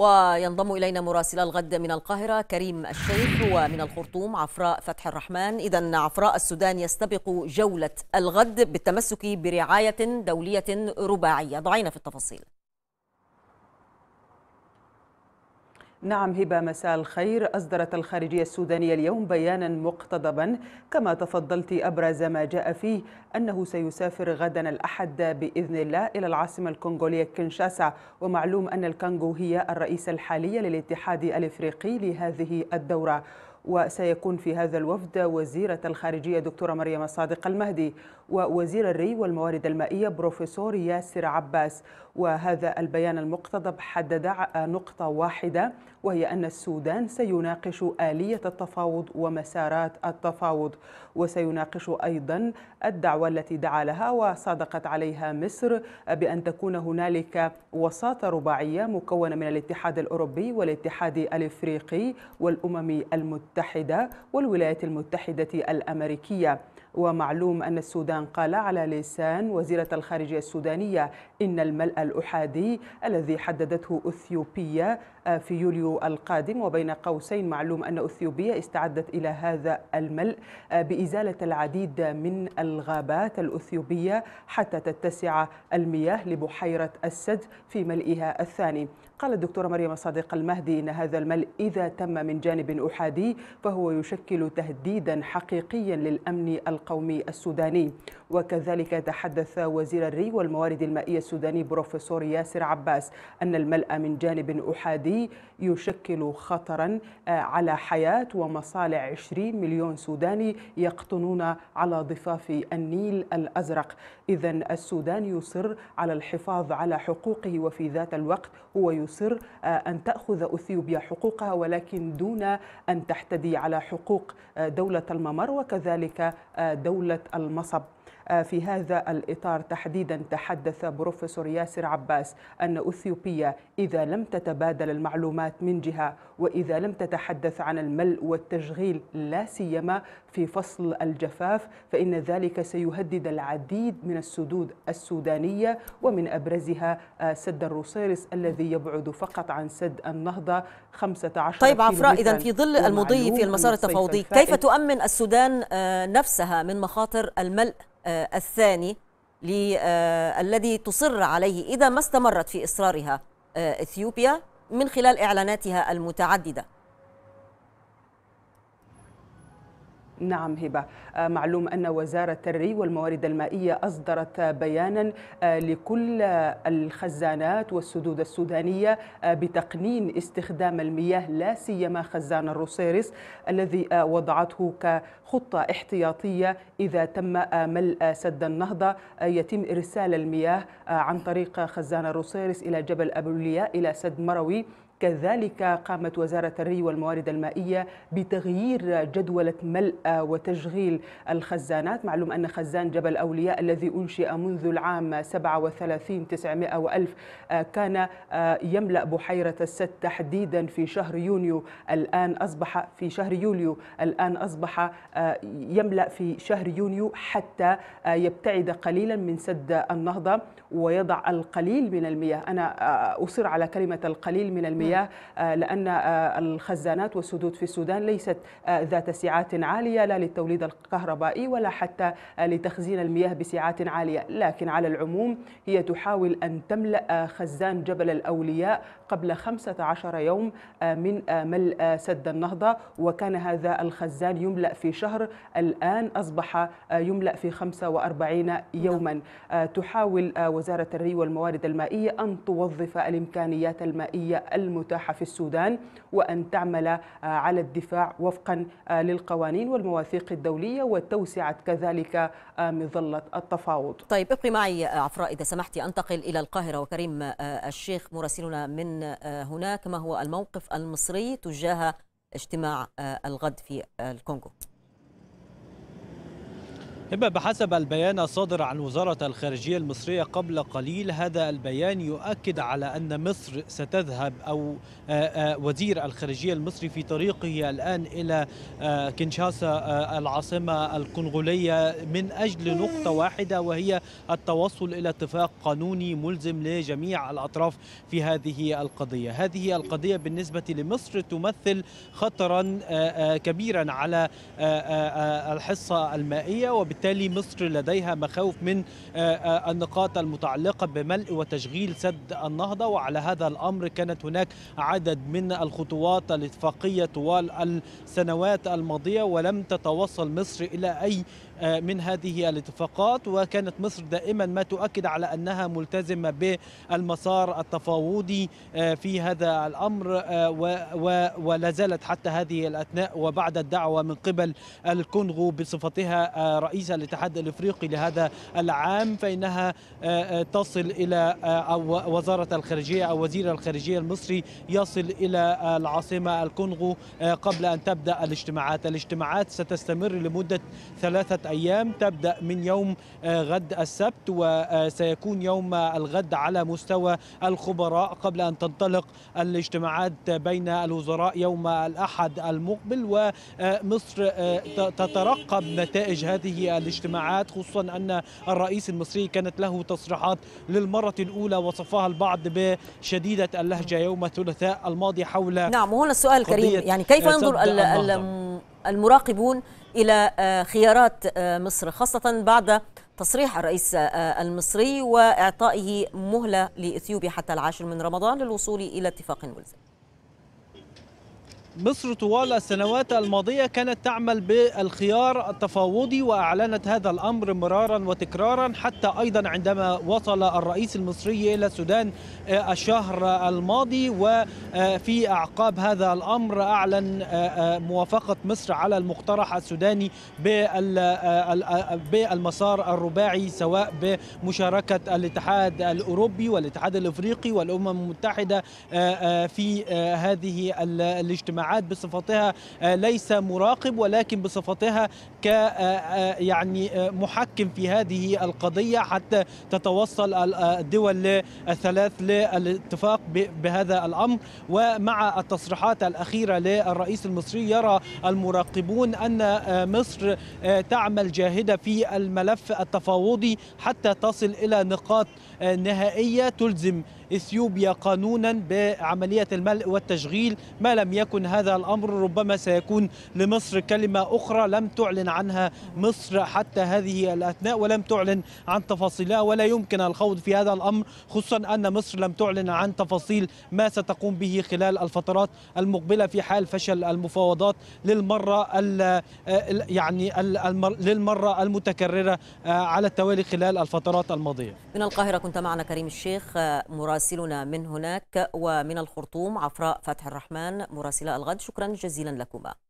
وينضم إلينا مراسل الغد من القاهرة كريم الشيخ، ومن الخرطوم عفراء فتح الرحمن. إذا عفراء، السودان يستبق جولة الغد بالتمسك برعاية دولية رباعية، ضعينا في التفاصيل. نعم هبة، مساء الخير. أصدرت الخارجية السودانية اليوم بيانا مقتضبا كما تفضلت، أبرز ما جاء فيه أنه سيسافر غدا الأحد بإذن الله إلى العاصمة الكونغولية كينشاسا. ومعلوم أن الكونغو هي الرئيسة الحالية للاتحاد الإفريقي لهذه الدورة، وسيكون في هذا الوفد وزيرة الخارجية دكتورة مريم الصادق المهدي، ووزير الري والموارد المائية بروفيسور ياسر عباس. وهذا البيان المقتضب حدد نقطة واحدة، وهي أن السودان سيناقش آلية التفاوض ومسارات التفاوض، وسيناقش أيضا الدعوة التي دعا لها وصادقت عليها مصر بأن تكون هنالك وساطة رباعية مكونة من الاتحاد الأوروبي والاتحاد الإفريقي والأمم المتحدة والولايات المتحدة الأمريكية. ومعلوم أن السودان قال على لسان وزيرة الخارجية السودانية إن الملأ الأحادي الذي حددته أثيوبيا في يوليو القادم، وبين قوسين معلوم أن أثيوبيا استعدت إلى هذا الملء بإزالة العديد من الغابات الأثيوبية حتى تتسع المياه لبحيرة السد في ملئها الثاني. قال الدكتورة مريم الصادق المهدي إن هذا الملء إذا تم من جانب أحادي فهو يشكل تهديدا حقيقيا للأمن القومي السوداني. وكذلك تحدث وزير الري والموارد المائية السوداني بروفيسور ياسر عباس أن الملأ من جانب أحادي يشكل خطرا على حياة ومصالح 20 مليون سوداني يقطنون على ضفاف النيل الأزرق. إذا السودان يصر على الحفاظ على حقوقه، وفي ذات الوقت هو يصر أن تأخذ أثيوبيا حقوقها ولكن دون أن تحتدي على حقوق دولة الممر وكذلك دولة المصب. في هذا الإطار تحديدا تحدث بروفيسور ياسر عباس أن أثيوبيا إذا لم تتبادل المعلومات من جهة، وإذا لم تتحدث عن الملء والتشغيل لا سيما في فصل الجفاف، فإن ذلك سيهدد العديد من السدود السودانية، ومن أبرزها سد الروصيرص الذي يبعد فقط عن سد النهضة 15 طيب عفراء، إذا في ظل المضي في المسار التفاوضي، كيف تؤمن السودان نفسها من مخاطر الملء الثاني الذي تصر عليه إذا ما استمرت في إصرارها إثيوبيا من خلال إعلاناتها المتعددة؟ نعم هبة، معلوم أن وزارة الري والموارد المائية أصدرت بيانا لكل الخزانات والسدود السودانية بتقنين استخدام المياه لا سيما خزان الروصيرص الذي وضعته كخطة احتياطية إذا تم ملء سد النهضة يتم إرسال المياه عن طريق خزان الروصيرص إلى جبل أولياء إلى سد مروي. كذلك قامت وزارة الري والموارد المائية بتغيير جدولة ملء وتشغيل الخزانات. معلوم أن خزان جبل أولياء الذي أنشئ منذ العام 1937 كان يملأ بحيرة السد تحديدا في شهر يونيو، الآن أصبح في شهر يوليو، الآن أصبح يملأ في شهر يونيو حتى يبتعد قليلا من سد النهضة ويضع القليل من المياه. أنا أصر على كلمة القليل من المياه لأن الخزانات والسدود في السودان ليست ذات سعات عالية، لا للتوليد الكهربائي ولا حتى لتخزين المياه بسعات عالية، لكن على العموم هي تحاول أن تملأ خزان جبل الأولياء قبل 15 يوم من ملء سد النهضة، وكان هذا الخزان يملأ في شهر، الآن أصبح يملأ في 45 يوما. تحاول وزارة الري والموارد المائية أن توظف الإمكانيات المائية المتاحة في السودان وأن تعمل على الدفاع وفقا للقوانين والمواثيق الدولية وتوسعة كذلك مظلة التفاوض. طيب ابقي معي عفراء إذا سمحتي، أنتقل إلى القاهرة وكريم الشيخ مراسلنا من هناك. ما هو الموقف المصري تجاه اجتماع الغد في الكونغو؟ إما بحسب البيان الصادر عن وزارة الخارجية المصرية قبل قليل. هذا البيان يؤكد على أن مصر ستذهب أو وزير الخارجية المصري في طريقه الآن إلى كينشاسا العاصمة الكونغولية من أجل نقطة واحدة، وهي التوصل إلى اتفاق قانوني ملزم لجميع الأطراف في هذه القضية. هذه القضية بالنسبة لمصر تمثل خطرا كبيرا على الحصة المائية، وبالتالي مصر لديها مخاوف من النقاط المتعلقة بملء وتشغيل سد النهضة. وعلى هذا الأمر كانت هناك عدد من الخطوات الاتفاقية طوال السنوات الماضية، ولم تتوصل مصر إلى أي من هذه الاتفاقات، وكانت مصر دائما ما تؤكد على أنها ملتزمة بالمسار التفاوضي في هذا الأمر، ولا زالت حتى هذه الأثناء وبعد الدعوة من قبل الكونغو بصفتها رئيس الاتحاد الإفريقي لهذا العام، فإنها تصل إلى وزارة الخارجية أو وزير الخارجية المصري يصل إلى العاصمة الكونغو قبل أن تبدأ الاجتماعات. الاجتماعات ستستمر لمدة 3 أيام، تبدأ من يوم غد السبت، وسيكون يوم الغد على مستوى الخبراء قبل أن تنطلق الاجتماعات بين الوزراء يوم الأحد المقبل. ومصر تترقب نتائج هذه الاجتماعات، خصوصا أن الرئيس المصري كانت له تصريحات للمرة الأولى وصفها البعض بشديدة اللهجة يوم الثلاثاء الماضي حول. نعم، وهنا السؤال كريم، يعني كيف ينظر المراقبون إلى خيارات مصر، خاصة بعد تصريح الرئيس المصري وإعطائه مهلة لإثيوبيا حتى العاشر من رمضان للوصول إلى اتفاق ملزم؟ مصر طوال السنوات الماضية كانت تعمل بالخيار التفاوضي، وأعلنت هذا الأمر مرارا وتكرارا، حتى أيضا عندما وصل الرئيس المصري إلى السودان الشهر الماضي. وفي أعقاب هذا الأمر أعلن موافقة مصر على المقترح السوداني بالمسار الرباعي، سواء بمشاركة الاتحاد الأوروبي والاتحاد الأفريقي والأمم المتحدة في هذه الاجتماعات بصفتها ليس مراقب، ولكن بصفتها ك يعني محكم في هذه القضية، حتى تتوصل الدول الثلاث للاتفاق بهذا الأمر. ومع التصريحات الأخيرة للرئيس المصري، يرى المراقبون أن مصر تعمل جاهدة في الملف التفاوضي حتى تصل إلى نقاط نهائية تلزم إثيوبيا قانونا بعملية الملء والتشغيل. ما لم يكن هذا الأمر، ربما سيكون لمصر كلمة أخرى لم تعلن عنها مصر حتى هذه الأثناء، ولم تعلن عن تفاصيلها، ولا يمكن الخوض في هذا الأمر، خصوصا أن مصر لم تعلن عن تفاصيل ما ستقوم به خلال الفترات المقبلة في حال فشل المفاوضات للمرة المتكررة على التوالي خلال الفترات الماضية. من القاهرة كنت معنا كريم الشيخ مراسلنا من هناك، ومن الخرطوم عفراء فتح الرحمن مراسلة الغد، شكرا جزيلا لكما.